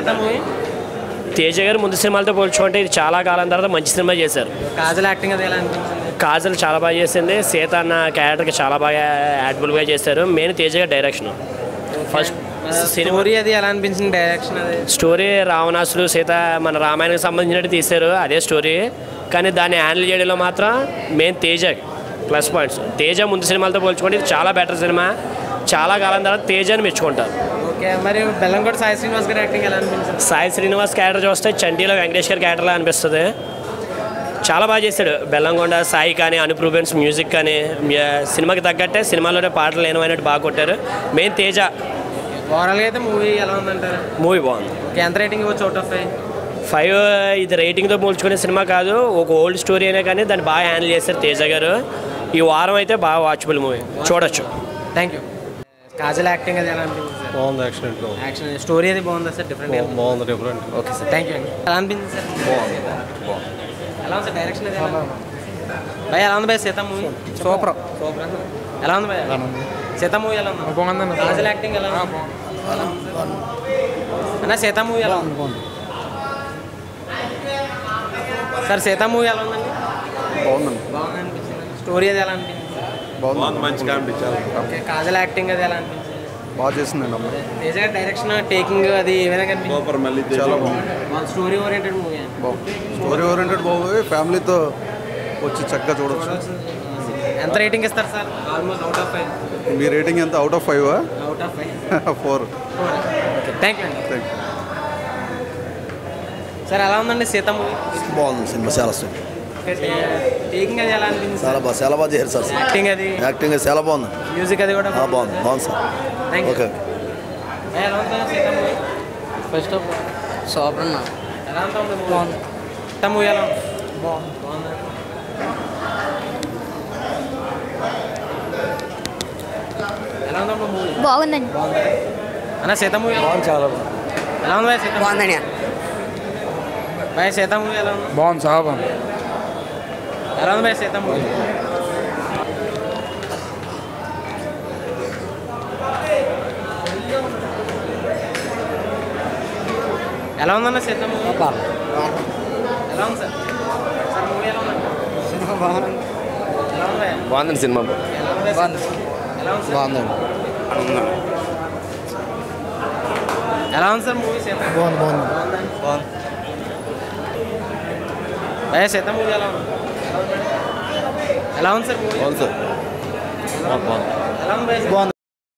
చేద్దాం మూవీ తేజ గారు ముందు సినిమాలతో పోల్చుకుంటే ఇది చాలా కాలం తర్వాత మంచి సినిమా చేశారు కాజల్ యాక్టింగ్ అది ఎలా అనిపిస్తుంది కాజల్ చాలా బాగా చేసింది సీత అన్న క్యారెక్టర్కి చాలా బాగా యాడబుల్ గా చేశారు మెయిన్ తేజ గారి డైరెక్షన్ ఫస్ట్ స్టోరీ అది ఎలా అనిపించింది డైరెక్షన్ అది స్టోరీ రావణాసుడు సీత మన రామాయణానికి సంబంధించినట్టు తీశారు అదే స్టోరీ కానీ దాన్ని హ్యాండిల్ చేయడంలో మాత్రం మెయిన్ తేజకి ప్లస్ పాయింట్స్ తేజ ముందు సినిమాలతో పోల్చుకుంటే ఇది చాలా బెటర్ సినిమా చాలా కాలం తర్వాత తేజని మెచ్చుకుంటారు మరి బెల్లంకొండ సాయి శ్రీనివాస్ గారి యాక్టింగ్ ఎలా అనిపిస్తుంది సాయి శ్రీనివాస్ క్యారెక్టర్ చూస్తే చండీలో వెంకటేష్ గారి క్యారెక్టర్లా అనిపిస్తుంది చాలా బాగా చేశాడు బెల్లంకొండ సాయి కానీ అనుప్రూవెన్స్ మ్యూజిక్ కానీ సినిమాకి తగ్గట్టే సినిమాలోనే పాటలు లేనివైనట్టు బాగా కొట్టారు మెయిన్ తేజ ఓవరాల్గా అయితే మూవీ ఎలా ఉందంటారు మూవీ బాగుంది ఎంత రేటింగ్ ఇవ్వచ్చు అవుట్ ఆఫ్ 5 ఇది రేటింగ్తో పోల్చుకునే సినిమా కాదు ఒక ఓల్డ్ స్టోరీ అయినా కానీ దాన్ని బాగా హ్యాండిల్ చేశారు తేజ గారు ఈ వారం అయితే బాగా వాచబుల్ మూవీ చూడొచ్చు థ్యాంక్ యూ కాజల్ యాక్టింగ్ అది ఎలా అనిపించింది బాగుంది యాక్షన్ స్టోరీ అది బాగుందా సార్ డిఫరెంట్ బాగుంది different okay sir thank you అండి ఎలా అనిపించింది సార్ బాగుంది ఎలా ఉంది సార్ డైరెక్షన్ అది భయ ఎలా ఉంది భయ సీత మూవీ సూపర్ సూపర్ ఎలా ఉంది భయ సీత మూవీ ఎలా ఉంది బాగుంది కాజల్ యాక్టింగ్ ఎలా ఉంది అన్న సీత మూవీ ఎలా ఉంది బాగుంది సార్ సీత మూవీ ఎలా ఉందండి బాగుందండి బాగా అనిపించింది స్టోరీ అది ఎలా అనిపించింది బాగుంది మంచిగా అనిపించాలి ఓకే కాజల్ యాక్టింగ్ అది ఎలా అనిపించింది బాగా చేస్తుందండి అమ్మాయి తేజ డైరెక్షన్ టేకింగ్ అది ఏ విధంగా సూపర్ మళ్ళీ చాలా బాగుంది story oriented movie story oriented బాగుంది ఫ్యామిలీతో వచ్చి చక్కగా చూడొచ్చు ఎంత రేటింగ్ ఇస్తారు సార్ ఆల్మోస్ట్ అవుట్ ఆఫ్ 5 మీ రేటింగ్ ఎంత out of 5 out of 5 4 okay thank you అండి థాంక్యూ సార్ ఎలా ఉందండి సీత మూవీ బాగుంది సినిమా చాలా సూపర్ టేకింగ్ అది ఎలా అనిపించింది చాలా బాగా చాలా బాగా చేశారు సార్ యాక్టింగ్ అది చాలా బాగుంది మ్యూజిక్ అది కూడా బాగుంది బాగుంది sir okay first half super అన్న ఎలా ఉంటుంది బాగుంది మూవీ ఎలా బాగుంది బాగుంది ఎలా ఉంటుంది మూవీ బాగుందండి అన్న సీత మూవీ బాగుంది చాలా బాగుంది ఎలా ఉంది సీత బాగుందండి భయ సీత మూవీ ఎలా ఉంది బాగుంది చాలా బాగుంది ఎలా ఉంది భయ సీత మూవీ ఎలా ఉందన్న సీత మూవీ ఎలా ఉంది సార్ సార్ మూవీ ఎలా ఉందండి సినిమా బాగుంది ఎలా ఉంది బాగుందండి సినిమా బాగుంది ఎలా ఉంది బాగుందండి ఎలా ఉంది సార్ మూవీ సీత బాగుంది బాగుంది బాగుంది భయ సీత మూవీ ఎలా ఉంది ఎలా ఉంది సార్ బాగుంది సార్ బాగుంది ఎలా ఉంది